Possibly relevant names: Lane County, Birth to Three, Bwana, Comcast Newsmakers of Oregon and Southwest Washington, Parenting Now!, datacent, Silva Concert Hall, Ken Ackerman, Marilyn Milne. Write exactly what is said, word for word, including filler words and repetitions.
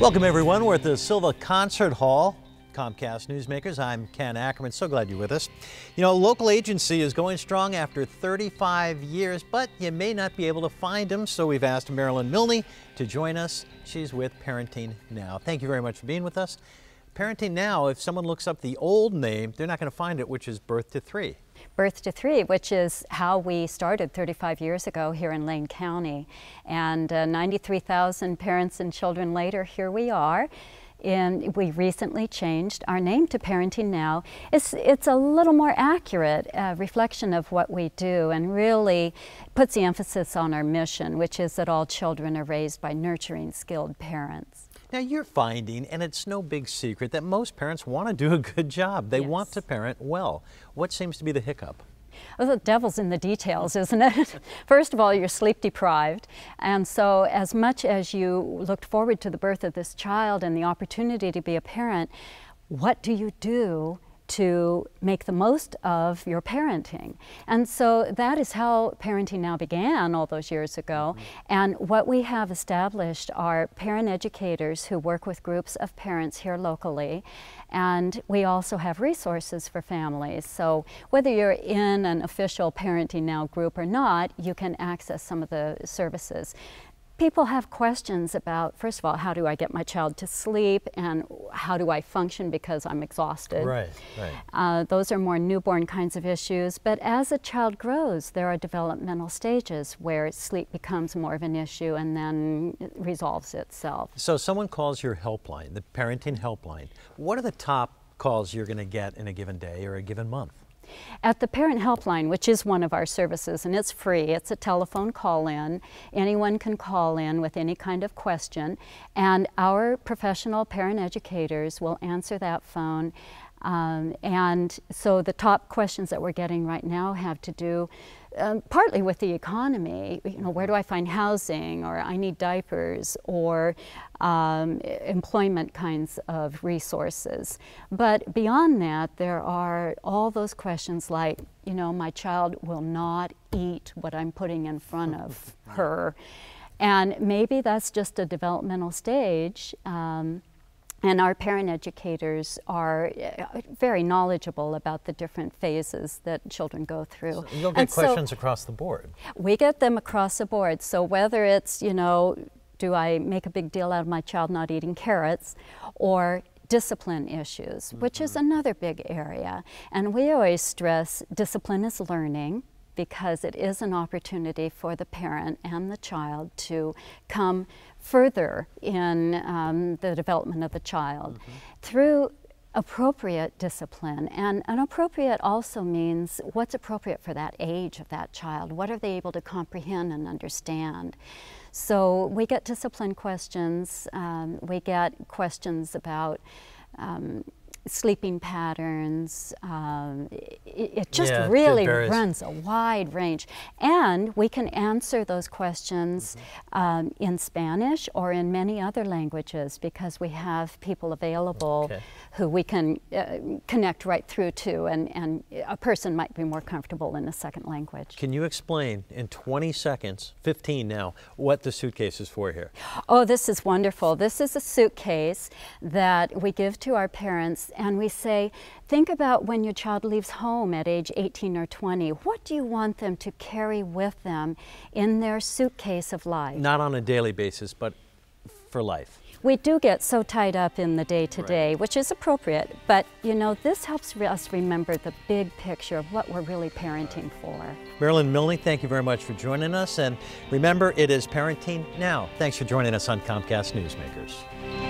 Welcome everyone, we're at the Silva Concert Hall, Comcast Newsmakers. I'm Ken Ackerman, so glad you're with us. You know, a local agency is going strong after thirty-five years, but you may not be able to find them, so we've asked Marilyn Milne to join us. She's with Parenting Now! Thank you very much for being with us. Parenting Now!, if someone looks up the old name, they're not going to find it, which is Birth to Three. Birth to Three, which is how we started thirty-five years ago here in Lane County. And uh, ninety-three thousand parents and children later, here we are. And we recently changed our name to Parenting Now! It's, it's a little more accurate uh, reflection of what we do and really puts the emphasis on our mission, which is that all children are raised by nurturing, skilled parents. Now you're finding, and it's no big secret, that most parents want to do a good job. They yes. want to parent well. What seems to be the hiccup? Well, the devil's in the details, isn't it? First of all, you're sleep deprived. And so as much as you looked forward to the birth of this child and the opportunity to be a parent, what do you do to make the most of your parenting? And so that is how Parenting Now! Began all those years ago. Mm-hmm. And what we have established are parent educators who work with groups of parents here locally. And we also have resources for families. So whether you're in an official Parenting Now! Group or not, you can access some of the services. People have questions about, first of all, how do I get my child to sleep, and how do I function because I'm exhausted? Right, right. Uh, those are more newborn kinds of issues. But as a child grows, there are developmental stages where sleep becomes more of an issue and then it resolves itself. So someone calls your helpline, the Parenting Helpline. What are the top calls you're going to get in a given day or a given month? At the Parent Helpline, which is one of our services, and it's free, it's a telephone call-in. Anyone can call in with any kind of question, and our professional parent educators will answer that phone. Um, and so the top questions that we're getting right now have to do um, partly with the economy. You know, where do I find housing, or I need diapers, or um, employment kinds of resources. But beyond that, there are all those questions like, you know, my child will not eat what I'm putting in front of her. And maybe that's just a developmental stage. Um, And our parent educators are very knowledgeable about the different phases that children go through. So you'll get and questions so across the board. We get them across the board. So whether it's, you know, do I make a big deal out of my child not eating carrots, or discipline issues, mm-hmm. which is another big area. And we always stress discipline is learning, because it is an opportunity for the parent and the child to come further in um, the development of the child mm-hmm. through appropriate discipline. And an appropriate also means what's appropriate for that age of that child. What are they able to comprehend and understand? So we get discipline questions. Um, we get questions about um, sleeping patterns. Um, it, it just yeah, really it runs a wide range. And we can answer those questions mm-hmm. um, in Spanish or in many other languages, because we have people available okay. who we can uh, connect right through to, and, and a person might be more comfortable in a second language. Can you explain in twenty seconds, fifteen now, what the suitcase is for here? Oh, this is wonderful. This is a suitcase that we give to our parents, and we say, think about when your child leaves home at age eighteen or twenty, what do you want them to carry with them in their suitcase of life? Not on a daily basis, but for life. We do get so tied up in the day-to-day, right. which is appropriate, but you know, this helps us remember the big picture of what we're really parenting for. Marilyn Milne, thank you very much for joining us, and remember, it is Parenting Now! Thanks for joining us on Comcast Newsmakers.